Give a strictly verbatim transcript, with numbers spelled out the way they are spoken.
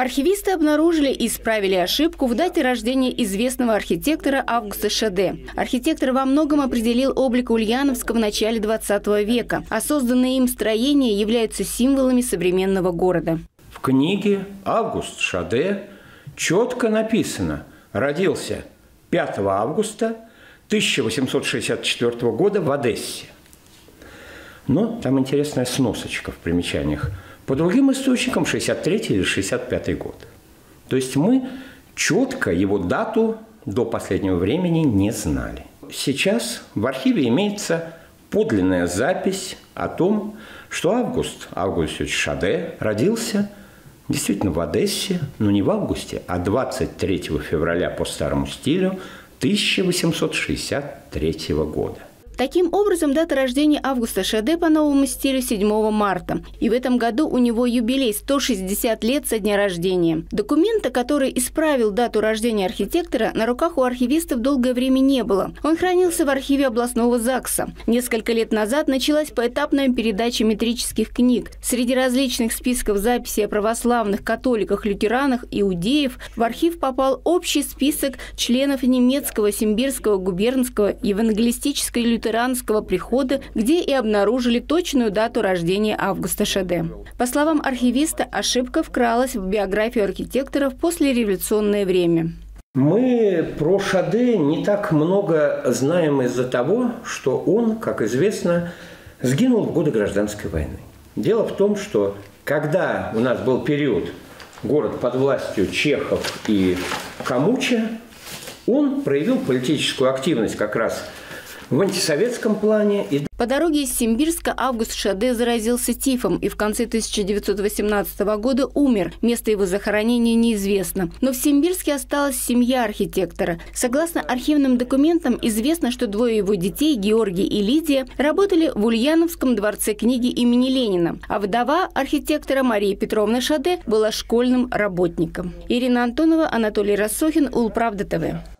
Архивисты обнаружили и исправили ошибку в дате рождения известного архитектора Августа Шаде. Архитектор во многом определил облик Ульяновска в начале двадцатого века, а созданные им строения являются символами современного города. В книге «Август Шаде» четко написано: родился пятого августа тысяча восемьсот шестьдесят четвёртого года в Одессе. Но там интересная сносочка в примечаниях. По другим источникам шестьдесят третий или шестьдесят пятый год. То есть мы четко его дату до последнего времени не знали. Сейчас в архиве имеется подлинная запись о том, что Август, Август Шаде, родился действительно в Одессе, но не в августе, а двадцать третьего февраля по старому стилю тысяча восемьсот шестьдесят третьего года. Таким образом, дата рождения Августа Шаде по новому стилю седьмого марта. И в этом году у него юбилей – сто шестьдесят лет со дня рождения. Документа, который исправил дату рождения архитектора, на руках у архивистов долгое время не было. Он хранился в архиве областного ЗАГСа. Несколько лет назад началась поэтапная передача метрических книг. Среди различных списков записей о православных, католиках, лютеранах, иудеев в архив попал общий список членов немецкого, симбирского, губернского, евангелистической лютеранской прихода, где и обнаружили точную дату рождения Августа Шаде. По словам архивиста, ошибка вкралась в биографию архитектора в послереволюционное время. Мы про Шаде не так много знаем из-за того, что он, как известно, сгинул в годы гражданской войны. Дело в том, что когда у нас был период город под властью чехов и Камуча, он проявил политическую активность как раз в антисоветском плане. По дороге из Симбирска Август Шаде заразился тифом и в конце тысяча девятьсот восемнадцатого года умер. Место его захоронения неизвестно. Но в Симбирске осталась семья архитектора. Согласно архивным документам, известно, что двое его детей, Георгий и Лидия, работали в Ульяновском дворце книги имени Ленина. А вдова архитектора Мария Петровна Шаде была школьным работником. Ирина Антонова, Анатолий Россохин, Улправда ТВ.